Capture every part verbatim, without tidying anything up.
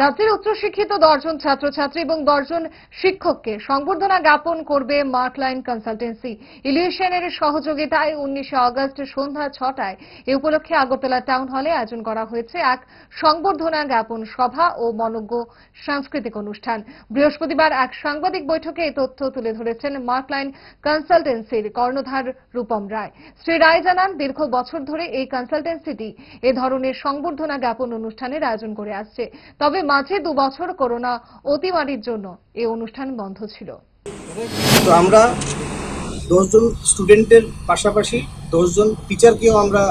রাজ্যের উচ্চশিক্ষিত দশজন ছাত্রছাত্রী এবং দশজন শিক্ষককে সংবর্ধনা জ্ঞাপন করবে মার্কলাইন কনসালটেন্সি। ইলিউশনের সহযোগিতায় উনিশে আগস্ট সন্ধ্যা ছটায় এ উপলক্ষে আগরতলা টাউন হলে আয়োজন করা হয়েছে এক সংবর্ধনা জ্ঞাপন সভা ও মনোজ্ঞ সাংস্কৃতিক অনুষ্ঠান। বৃহস্পতিবার এক সাংবাদিক বৈঠকে এই তথ্য তুলে ধরেছেন মার্কলাইন কনসালটেন্সির কর্ণধার রূপম রায়। শ্রী রায় জানান, দীর্ঘ বছর ধরে এই কনসালটেন্সিটি এ ধরনের সংবর্ধনা জ্ঞাপন অনুষ্ঠানের আয়োজন করে আসছে। তবে মাঝে দু বছর করোনা অতিমারির জন্য এই অনুষ্ঠান বন্ধ ছিল। তো আমরা দশজন স্টুডেন্টের পাশাপাশি দশজন টিচারকেও আমরা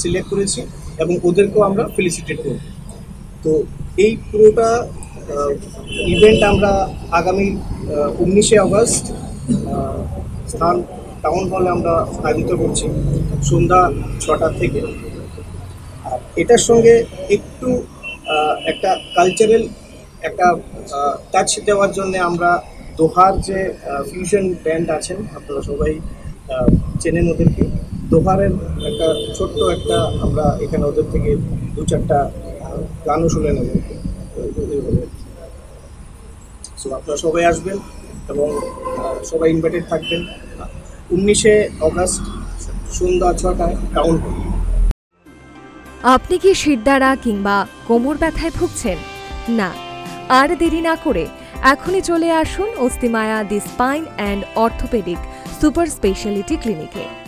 সিলেক্ট করেছি এবং ওদেরকেও আমরা ফেলিসিটেট করব। তো এই পুরোটা ইভেন্ট আমরা আগামী উনিশে আগস্ট স্থান টাউন হলে আমরা আয়োজিত করছি সন্ধ্যা ছটা থেকে। আর এটার সঙ্গে একটু একটা কালচারাল একটা টাচ দেওয়ার জন্যে আমরা দোহার যে ফিউশন ব্যান্ড আছেন, আপনারা সবাই চেনেন ওদেরকে, দোহারের একটা ছোট্ট একটা আমরা এখানে ওদের থেকে দু চারটা গানও শুনে নেব। সো আপনারা সবাই আসবেন এবং সবাই ইনভাইটেড থাকবেন উনিশে আগস্ট সন্ধ্যা ছটায় টাউন। আপনি কি শিরদাঁড়া কিংবা কোমর ব্যথায় ভুগছেন? না, আর দেরি না করে এখনই চলে আসুন Asthimaya the spine and orthopaedic super speciality ক্লিনিকে।